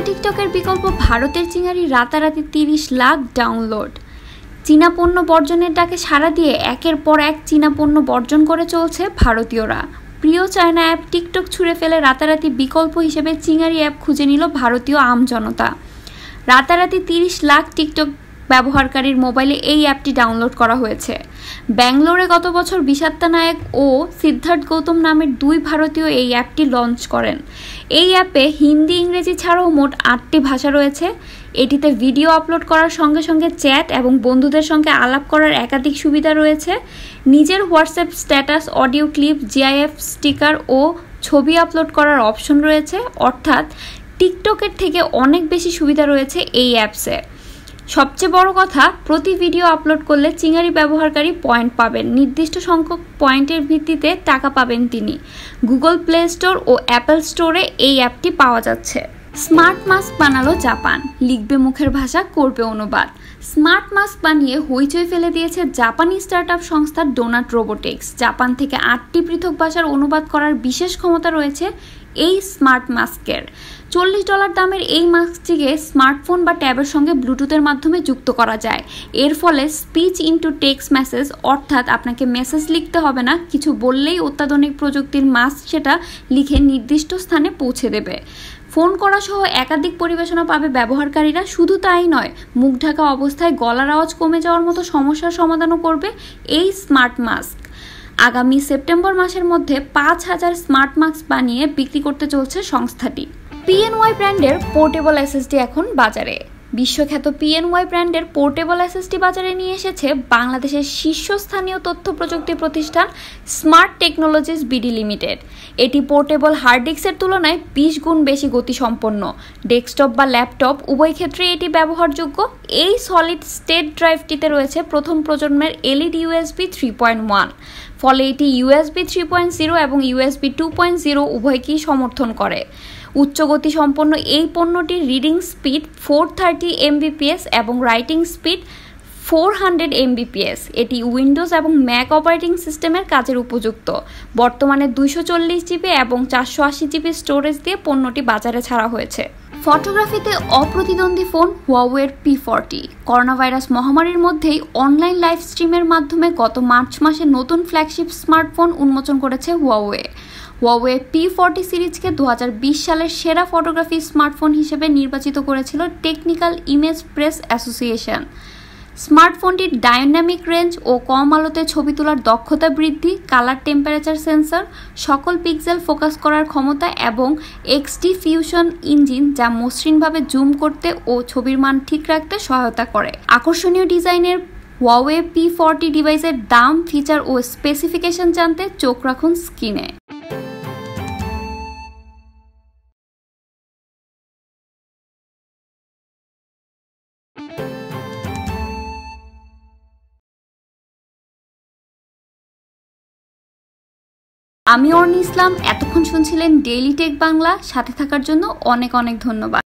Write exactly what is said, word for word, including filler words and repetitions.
चीना टिकटकेर विकल्प भारतेर चिंगारी राताराति तीस लाख डाउनलोड। चीना पण्य बर्जनेर डाके साड़ा दिए एकेर पर एक चीना पण्य बर्जन करे चलछे भारतीयरा। प्रिय चायना ऐप टिकटक छुड़े फेले राताराति विकल्प हिसेबे चिंगारी ऐप खुजे निल भारतीय आम जनता। राताराति तीस लाख टिकटक ব্যবহারকারীর মোবাইলে এই অ্যাপটি ডাউনলোড করা হয়েছে। ব্যাঙ্গালোরে গত বছর বিশাত্তা নায়ক ও সিদ্ধার্থ গৌতম নামের দুই ভারতীয় এই অ্যাপটি লঞ্চ করেন। এই অ্যাপে হিন্দি, ইংরেজি ছাড়াও মোট আটটি ভাষা রয়েছে। এটিতে ভিডিও আপলোড করার সঙ্গে সঙ্গে চ্যাট এবং বন্ধুদের সঙ্গে আলাপ করার একাধিক সুবিধা রয়েছে। নিজের WhatsApp status, audio clip, GIF sticker ও ছবি আপলোড করার অপশন রয়েছে। অর্থাৎ টিকটকের থেকে অনেক বেশি সুবিধা রয়েছে এই অ্যাপসে। সবচেয়ে বড় কথা, প্রতি ভিডিও আপলোড করলে চিংড়ি ব্যবহারকারী পয়েন্ট পাবেন। নির্দিষ্ট সংখ্যক পয়েন্টের ভিত্তিতে টাকা পাবেন তিনি। গুগল প্লে স্টোর ও অ্যাপল স্টোরে এই অ্যাপটি পাওয়া যাচ্ছে। স্মার্ট মাস্ক বানালো জাপান, লিখবে মুখের ভাষা, করবে অনুবাদ। স্মার্ট মাস্ক বানিয়ে হইচই ফেলে দিয়েছে জাপানি স্টার্টআপ সংস্থা ডোনাট রোবোটিক্স। জাপান থেকে আটটি পৃথক ভাষার অনুবাদ করার বিশেষ ক্ষমতা রয়েছে এই স্মার্ট মাস্কের। চল্লিশ ডলার দামের এই মাস্কটিকে স্মার্টফোন বা ট্যাবের সঙ্গে ব্লুটুথের মাধ্যমে যুক্ত করা যায়। এর ফলে স্পিচ ইনটু টেক্সট মেসেজ, অর্থাৎ আপনাকে মেসেজ লিখতে হবে না, কিছু বললেই অত্যাধুনিক প্রযুক্তির মাস্ক সেটা লিখে নির্দিষ্ট স্থানে পৌঁছে দেবে। ফোন করা সহ একাধিক পরিবেশনা পাবে ব্যবহারকারীরা। শুধু তাই নয়, মুখ ঢাকা অবস্থায় গলার আওয়াজ কমে যাওয়ার মতো সমস্যার সমাধানও করবে এই স্মার্ট মাস্ক। আগামী সেপ্টেম্বর মাসের মধ্যে পাঁচ হাজার স্মার্ট মাস্ক বানিয়ে বিক্রি করতে চলছে সংস্থাটি। পিএনওয়াই ব্র্যান্ডের পোর্টেবল এসএসডি এখন বাজারে। বিশ্বখ্যাত পিএনওয়াই ব্র্যান্ডের পোর্টেবল এসএসডি বাজারে নিয়ে এসেছে বাংলাদেশের শীর্ষস্থানীয় তথ্য প্রযুক্তি প্রতিষ্ঠান স্মার্ট টেকনোলজিস বিডি লিমিটেড। এটি পোর্টেবল হার্ড ডিস্কের তুলনায় বিশ গুণ বেশি গতিসম্পন্ন। ডেস্কটপ বা ল্যাপটপ উভয় ক্ষেত্রে এটি ব্যবহারযোগ্য। এই সলিড স্টেট ড্রাইভটিতে রয়েছে প্রথম প্রজন্মের LED USB three point one, ফলে এটি ইউএসবি থ্রি পয়েন্ট জিরো এবং ইউএসবি টু পয়েন্ট জিরো উভয়কেই সমর্থন করে। উচ্চ গতি সম্পন্ন এই পণ্যটির reading speed four thirty MBPS এবং writing speed four hundred MBPS. এটি উইন্ডোজ এবং ম্যাক অপারেটিং সিস্টেমের কাজের উপযুক্ত। বর্তমানে দুইশো চল্লিশ জিবি এবং চারশো আশি জিবি স্টোরেজ দিয়ে পণ্যটি বাজারে ছাড়া হয়েছে। ফটোগ্রাফিতে অপ্রতিদ্বন্দ্বী ফোন হুয়াওয়ের পি ফর্টি। করোনা ভাইরাস মহামারীর মধ্যেই অনলাইন লাইভ স্ট্রিমের মাধ্যমে গত মার্চ মাসে নতুন ফ্ল্যাগশিপ স্মার্টফোন উন্মোচন করেছে হুয়াওয়ে। হুয়াওয়ে পি ফর্টি সিরিজকে দু হাজার বিশ সালের সেরা ফটোগ্রাফি স্মার্টফোন হিসেবে নির্বাচিত করেছিল টেকনিক্যাল ইমেজ প্রেস অ্যাসোসিয়েশন। স্মার্টফোনটির ডাইনামিক রেঞ্জ ও কম আলোতে ছবি তোলার দক্ষতা বৃদ্ধি, কালার টেম্পারেচার সেন্সর, সকল পিক্সেল ফোকাস করার ক্ষমতা এবং এক্সডি ফিউশন ইঞ্জিন যা মসৃণভাবে জুম করতে ও ছবির মান ঠিক রাখতে সহায়তা করে। আকর্ষণীয় ডিজাইনের হুয়াওয়ে পি ফর্টি ডিভাইসের দাম, ফিচার ও স্পেসিফিকেশন জানতে চোখ রাখুন স্ক্রিনে। আমি অর্ণি ইসলাম, এতক্ষণ শুনছিলেন ডেইলি টেক বাংলা। সাথে থাকার জন্য অনেক অনেক ধন্যবাদ।